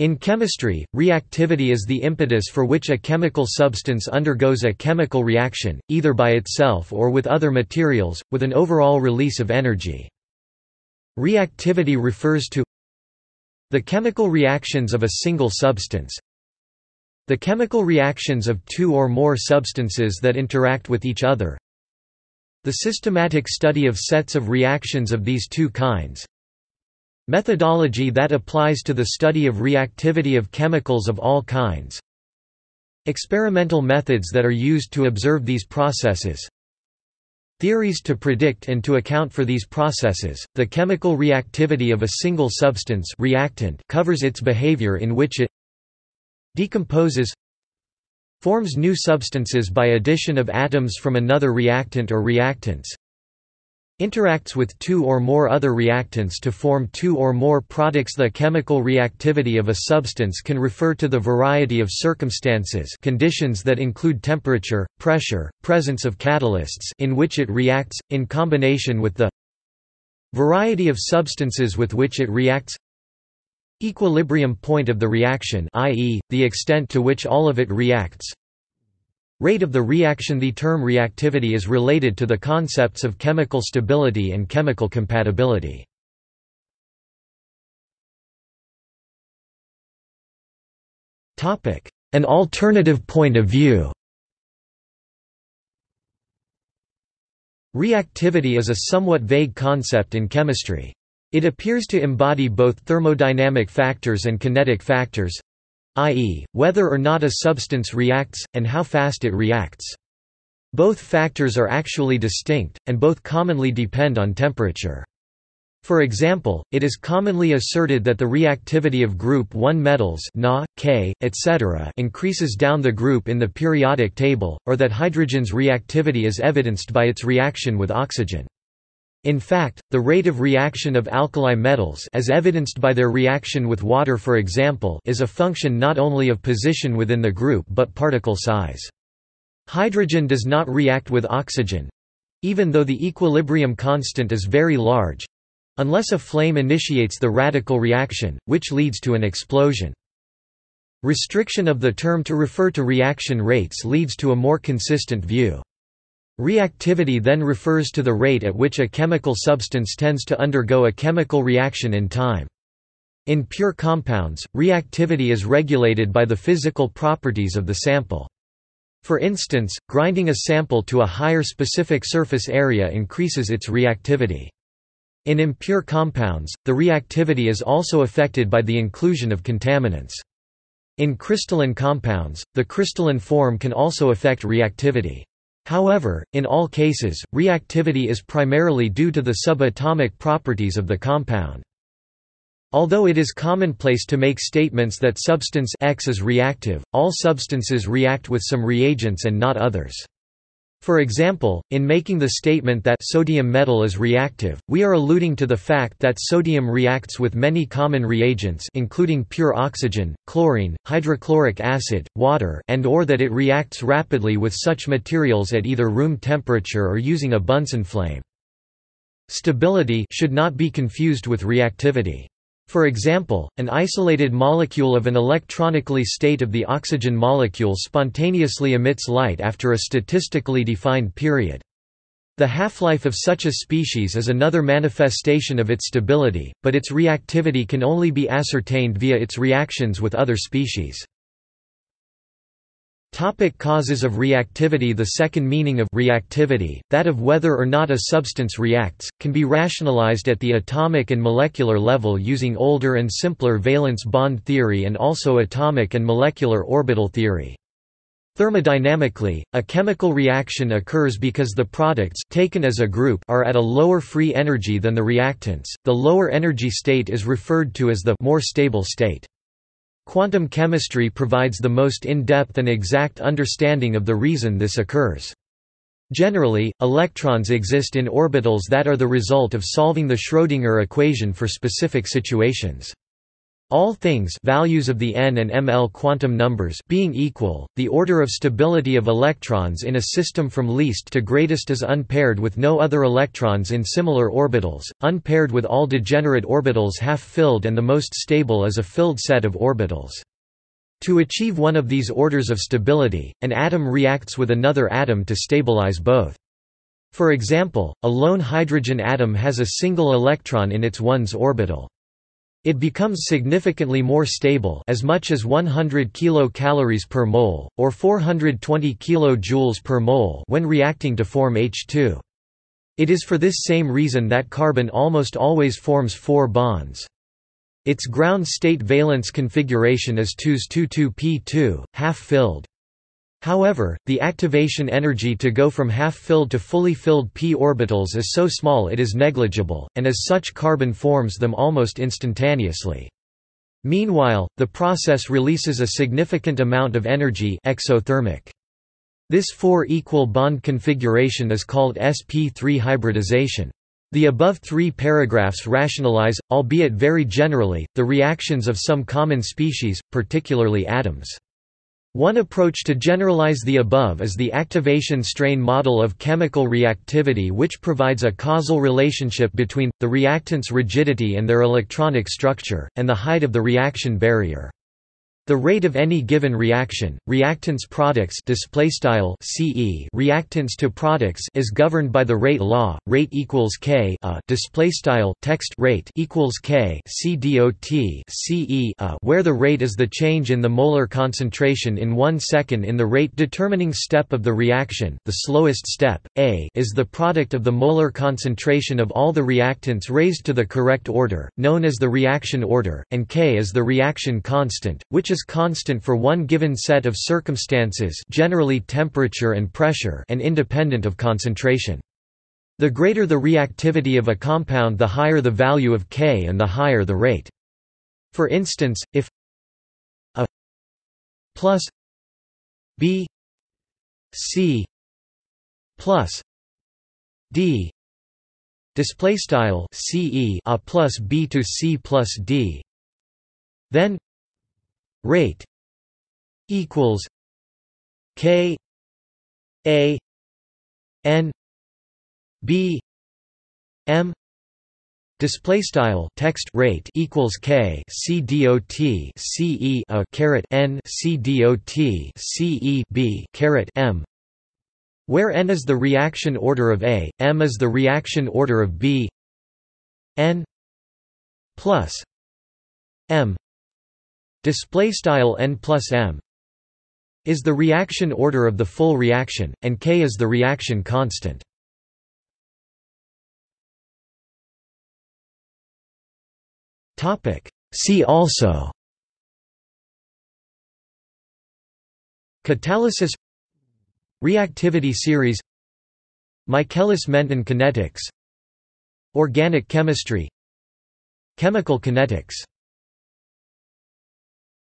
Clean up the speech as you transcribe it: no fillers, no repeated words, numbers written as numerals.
In chemistry, reactivity is the impetus for which a chemical substance undergoes a chemical reaction, either by itself or with other materials, with an overall release of energy. Reactivity refers to the chemical reactions of a single substance, the chemical reactions of two or more substances that interact with each other, the systematic study of sets of reactions of these two kinds, methodology that applies to the study of reactivity of chemicals of all kinds, experimental methods that are used to observe these processes, theories to predict and to account for these processes. The chemical reactivity of a single substance reactant covers its behavior in which it decomposes, forms new substances by addition of atoms from another reactant or reactants, interacts with two or more other reactants to form two or more products. The chemical reactivity of a substance can refer to the variety of circumstances, conditions that include temperature, pressure, presence of catalysts in which it reacts, in combination with the variety of substances with which it reacts, equilibrium point of the reaction, i.e., the extent to which all of it reacts, rate of the reaction. The term reactivity is related to the concepts of chemical stability and chemical compatibility. An alternative point of view. Reactivity is a somewhat vague concept in chemistry. It appears to embody both thermodynamic factors and kinetic factors, i.e., whether or not a substance reacts, and how fast it reacts. Both factors are actually distinct, and both commonly depend on temperature. For example, it is commonly asserted that the reactivity of group 1 metals Na, K, etc. increases down the group in the periodic table, or that hydrogen's reactivity is evidenced by its reaction with oxygen. In fact, the rate of reaction of alkali metals, as evidenced by their reaction with water for example, is a function not only of position within the group but particle size. Hydrogen does not react with oxygen, even though the equilibrium constant is very large, unless a flame initiates the radical reaction, which leads to an explosion. Restriction of the term to refer to reaction rates leads to a more consistent view. Reactivity then refers to the rate at which a chemical substance tends to undergo a chemical reaction in time. In pure compounds, reactivity is regulated by the physical properties of the sample. For instance, grinding a sample to a higher specific surface area increases its reactivity. In impure compounds, the reactivity is also affected by the inclusion of contaminants. In crystalline compounds, the crystalline form can also affect reactivity. However, in all cases, reactivity is primarily due to the subatomic properties of the compound. Although it is commonplace to make statements that substance X is reactive, all substances react with some reagents and not others. For example, in making the statement that sodium metal is reactive, we are alluding to the fact that sodium reacts with many common reagents including pure oxygen, chlorine, hydrochloric acid, water, and/or that it reacts rapidly with such materials at either room temperature or using a Bunsen flame. Stability should not be confused with reactivity. For example, an isolated molecule of an electronically state of the oxygen molecule spontaneously emits light after a statistically defined period. The half-life of such a species is another manifestation of its stability, but its reactivity can only be ascertained via its reactions with other species. Topic: causes of reactivity. The second meaning of reactivity, that of whether or not a substance reacts, can be rationalized at the atomic and molecular level using older and simpler valence bond theory and also atomic and molecular orbital theory. Thermodynamically, a chemical reaction occurs because the products taken as a group are at a lower free energy than the reactants. The lower energy state is referred to as the more stable state. Quantum chemistry provides the most in-depth and exact understanding of the reason this occurs. Generally, electrons exist in orbitals that are the result of solving the Schrödinger equation for specific situations. All things values of the n and ml quantum numbers being equal, the order of stability of electrons in a system from least to greatest is unpaired with no other electrons in similar orbitals, unpaired with all degenerate orbitals half-filled, and the most stable is a filled set of orbitals. To achieve one of these orders of stability, an atom reacts with another atom to stabilize both. For example, a lone hydrogen atom has a single electron in its one's orbital. It becomes significantly more stable, as much as 100 kilocalories per mole, or 420 kilojoules per mole, when reacting to form H2. It is for this same reason that carbon almost always forms four bonds. Its ground state valence configuration is 2s2 2p2, half-filled. However, the activation energy to go from half-filled to fully filled p orbitals is so small it is negligible, and as such carbon forms them almost instantaneously. Meanwhile, the process releases a significant amount of energy, exothermic. This 4 equal bond configuration is called sp3 hybridization. The above 3 paragraphs rationalize, albeit very generally, the reactions of some common species, particularly atoms. One approach to generalize the above is the activation strain model of chemical reactivity, which provides a causal relationship between the reactant's rigidity and their electronic structure, and the height of the reaction barrier. The rate of any given reaction, reactants products (CE) reactants to products, is governed by the rate law. Rate equals K a (text rate equals K CE) where the rate is the change in the molar concentration in 1 second in the rate determining step of the reaction. The slowest step, A, is the product of the molar concentration of all the reactants raised to the correct order, known as the reaction order, and K is the reaction constant, which is constant for one given set of circumstances, generally temperature and pressure, and independent of concentration. The greater the reactivity of a compound, the higher the value of K and the higher the rate. For instance, if A plus B C plus D display style CE A plus B to C plus D, then rate equals K A N B M display style text rate equals K C D O T C E A caret N C D O T C E B caret M, where N is the reaction order of A, M is the reaction order of B. N plus M display style N plus M is the reaction order of the full reaction, and K is the reaction constant. Topic: See also Catalysis, Reactivity series, Michaelis–Menten kinetics, Organic chemistry, Chemical kinetics.